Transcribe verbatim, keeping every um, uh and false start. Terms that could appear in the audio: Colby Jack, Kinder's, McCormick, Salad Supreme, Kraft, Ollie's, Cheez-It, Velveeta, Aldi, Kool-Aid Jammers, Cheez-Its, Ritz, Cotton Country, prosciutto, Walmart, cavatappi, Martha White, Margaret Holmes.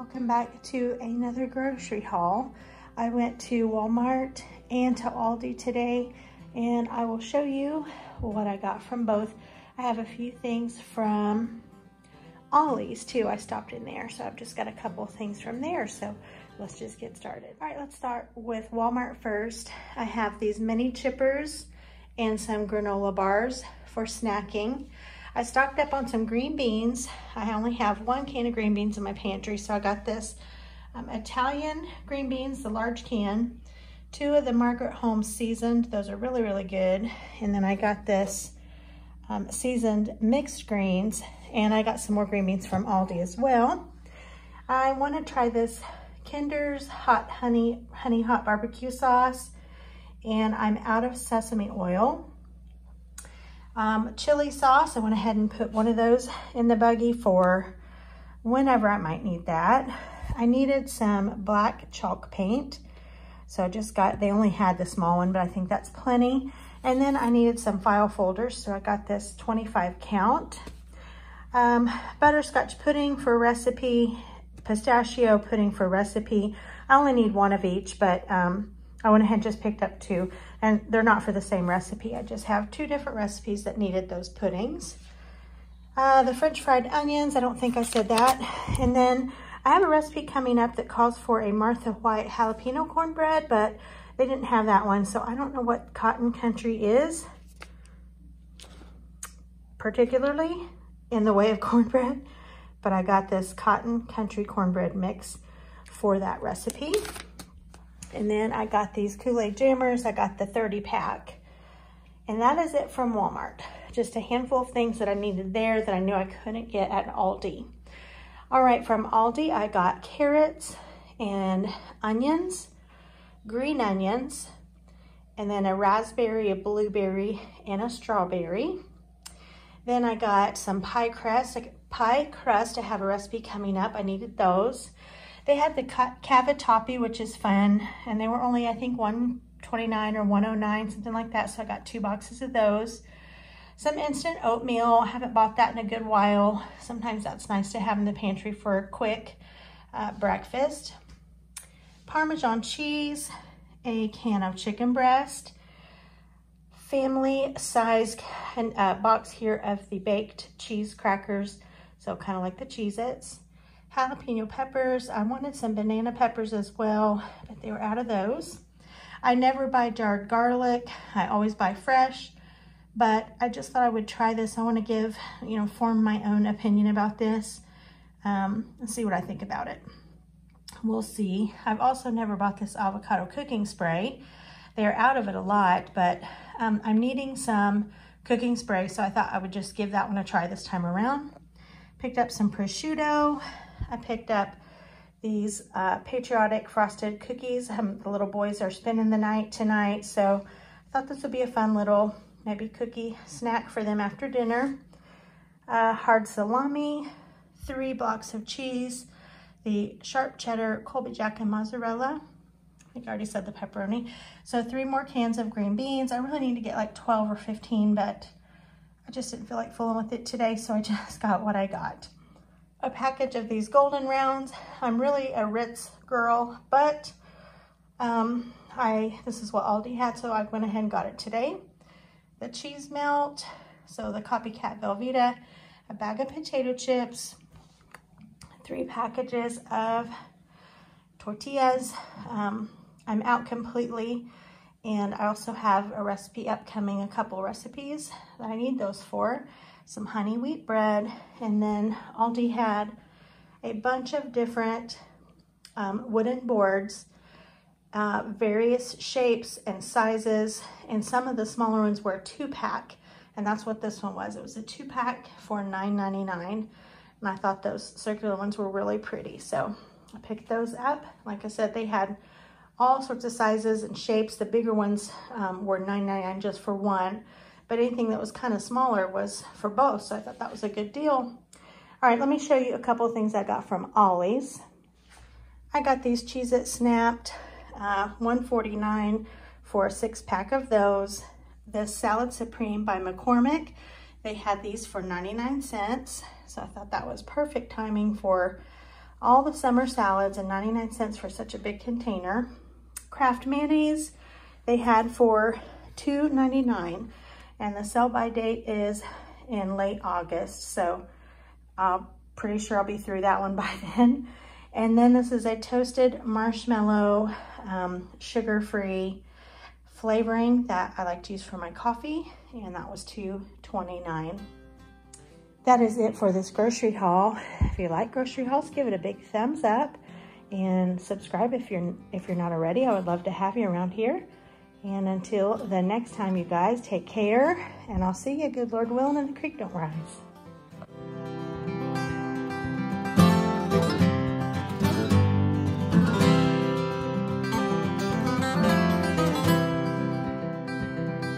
welcome back to another grocery haul. I went to Walmart and to Aldi today, and I will show you what I got from both. I have a few things from Ollie's too. I stopped in there, so I've just got a couple of things from there. So let's just get started. All right, let's start with Walmart first. I have these mini chippers and some granola bars for snacking. I stocked up on some green beans. I only have one can of green beans in my pantry, so I got this um, Italian green beans, the large can, two of the Margaret Holmes seasoned. Those are really, really good. And then I got this um, seasoned mixed greens, and I got some more green beans from Aldi as well. I want to try this Kinder's hot honey, honey hot barbecue sauce, and I'm out of sesame oil. Um, chili sauce, I went ahead and put one of those in the buggy for whenever I might need that. I needed some black chalk paint, so I just got, they only had the small one, but I think that's plenty. And then I needed some file folders, so I got this twenty-five count. Um, butterscotch pudding for recipe, pistachio pudding for recipe. I only need one of each, but um, I went ahead and just picked up two. And they're not for the same recipe. I just have two different recipes that needed those puddings. Uh, the French fried onions, I don't think I said that. And then I have a recipe coming up that calls for a Martha White jalapeno cornbread, but they didn't have that one. So I don't know what Cotton Country is, particularly in the way of cornbread, but I got this Cotton Country cornbread mix for that recipe. And then I got these Kool-Aid Jammers. I got the thirty pack. And that is it from Walmart. Just a handful of things that I needed there that I knew I couldn't get at Aldi. All right, from Aldi, I got carrots and onions, green onions, and then a raspberry, a blueberry, and a strawberry. Then I got some pie crust. Pie crust, I have a recipe coming up. I needed those. They had the cavatappi, which is fun, and they were only, I think, one twenty-nine or one oh nine, something like that, so I got two boxes of those. Some instant oatmeal. I haven't bought that in a good while. Sometimes that's nice to have in the pantry for a quick uh, breakfast. Parmesan cheese, a can of chicken breast, family size can, uh, box here of the baked cheese crackers, so kind of like the Cheez-Its. Jalapeno peppers. I wanted some banana peppers as well, but they were out of those. I never buy jarred garlic. I always buy fresh, but I just thought I would try this. I want to give, you know, form my own opinion about this um, and see what I think about it. We'll see. I've also never bought this avocado cooking spray. They're out of it a lot, but um, I'm needing some cooking spray, so I thought I would just give that one a try this time around. Picked up some prosciutto. I picked up these uh, patriotic frosted cookies. Um, the little boys are spending the night tonight, so I thought this would be a fun little maybe cookie snack for them after dinner. Uh, hard salami, three blocks of cheese, the sharp cheddar, Colby Jack, and mozzarella. I think I already said the pepperoni. So three more cans of green beans. I really need to get like twelve or fifteen, but I just didn't feel like fooling with it today, so I just got what I got. A package of these golden rounds. I'm really a Ritz girl, but um, I this is what Aldi had, so I went ahead and got it today. The cheese melt, so the copycat Velveeta, a bag of potato chips, three packages of tortillas. Um, I'm out completely, and I also have a recipe upcoming, a couple recipes that I need those for. Some honey wheat bread, and then Aldi had a bunch of different um, wooden boards, uh, various shapes and sizes, and some of the smaller ones were two-pack, and that's what this one was. It was a two-pack for nine ninety-nine, and I thought those circular ones were really pretty, so I picked those up. Like I said, they had all sorts of sizes and shapes. The bigger ones um, were nine ninety-nine just for one, but anything that was kind of smaller was for both, so I thought that was a good deal. All right, let me show you a couple of things I got from Ollie's. I got these Cheez-It Snapped, uh, one forty-nine for a six-pack of those. This Salad Supreme by McCormick, they had these for ninety-nine cents, so I thought that was perfect timing for all the summer salads and ninety-nine cents for such a big container. Kraft mayonnaise they had for two ninety-nine, and the sell by date is in late August, so I'm pretty sure I'll be through that one by then. And then this is a toasted marshmallow, um, sugar-free flavoring that I like to use for my coffee, and that was two twenty-nine. That is it for this grocery haul. If you like grocery hauls, give it a big thumbs up and subscribe if you're if you're not already. I would love to have you around here. And until the next time, you guys, take care, and I'll see you, good Lord willing, and the creek don't rise.